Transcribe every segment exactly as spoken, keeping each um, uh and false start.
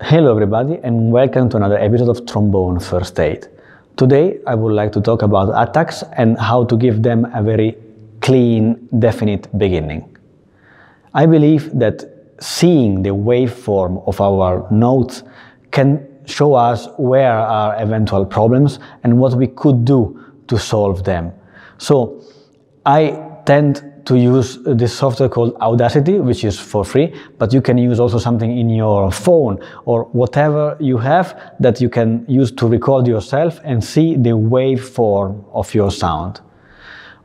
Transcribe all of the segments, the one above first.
Hello everybody and welcome to another episode of Trombone First Aid. Today I would like to talk about attacks and how to give them a very clean, definite beginning. I believe that seeing the waveform of our notes can show us where are eventual problems and what we could do to solve them. So I tend to use this software called Audacity, which is for free, but you can use also something in your phone or whatever you have that you can use to record yourself and see the waveform of your sound.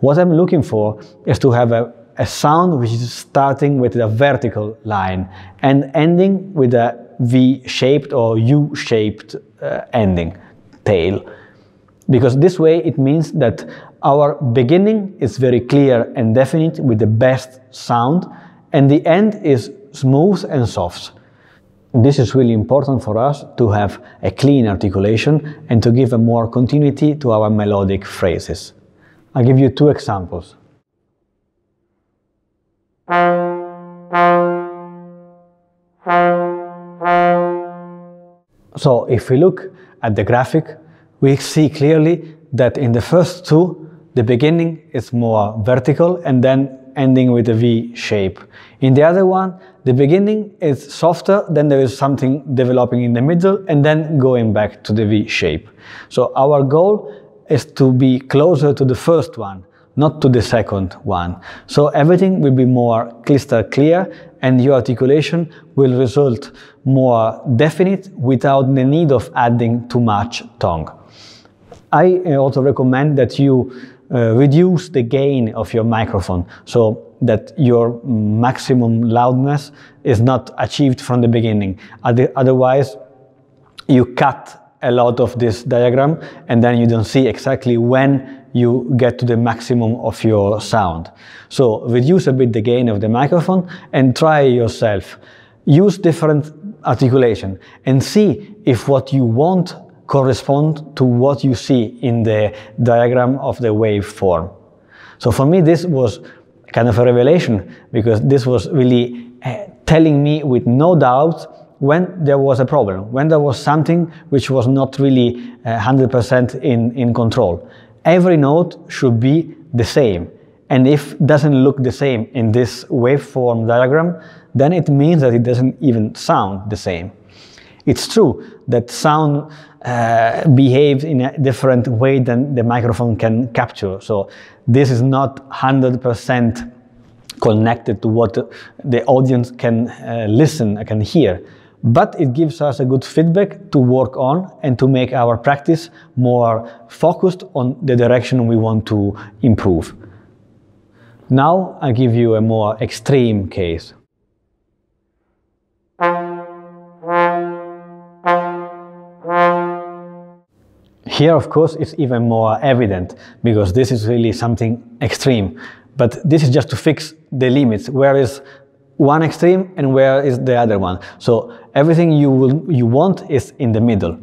What I'm looking for is to have a, a sound which is starting with a vertical line and ending with a V-shaped or U-shaped uh, ending, tail. Because this way it means that our beginning is very clear and definite with the best sound, and the end is smooth and soft. This is really important for us to have a clean articulation and to give a more continuity to our melodic phrases. I'll give you two examples. So if we look at the graphic, we see clearly that in the first two, the beginning is more vertical and then ending with a V shape. In the other one, the beginning is softer, then there is something developing in the middle and then going back to the V shape. So our goal is to be closer to the first one, not to the second one. So everything will be more crystal clear and your articulation will result more definite without the need of adding too much tongue. I also recommend that you uh, reduce the gain of your microphone so that your maximum loudness is not achieved from the beginning. Otherwise, you cut a lot of this diagram and then you don't see exactly when you get to the maximum of your sound. So reduce a bit the gain of the microphone and try yourself. Use different articulation and see if what you want correspond to what you see in the diagram of the waveform. So for me this was kind of a revelation, because this was really uh, telling me with no doubt when there was a problem, when there was something which was not really uh, one hundred percent in, in control. Every note should be the same, and if it doesn't look the same in this waveform diagram, then it means that it doesn't even sound the same. It's true that sound uh, behaves in a different way than the microphone can capture. So this is not one hundred percent connected to what the audience can uh, listen, can hear. But it gives us a good feedback to work on and to make our practice more focused on the direction we want to improve. Now I give you a more extreme case. Here, of course, it's even more evident, because this is really something extreme. But this is just to fix the limits, where is one extreme and where is the other one. So everything you, will, you want is in the middle.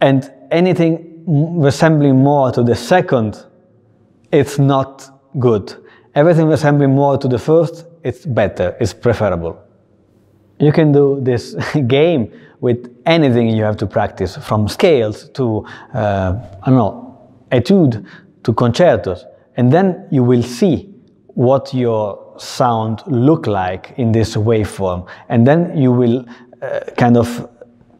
And anything resembling more to the second, it's not good. Everything resembling more to the first, it's better, it's preferable. You can do this game with anything you have to practice, from scales to, uh, I don't know, etude to concertos. And then you will see what your sound look like in this waveform. And then you will uh, kind of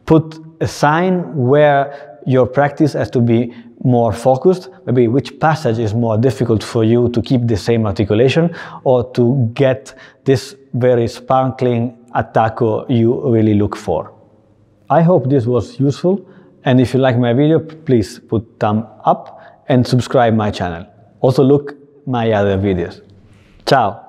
put a sign where your practice has to be more focused, maybe which passage is more difficult for you to keep the same articulation or to get this very sparkling attacco you really look for. I hope this was useful, and if you like my video, please put thumb up and subscribe my channel. Also look my other videos. Ciao!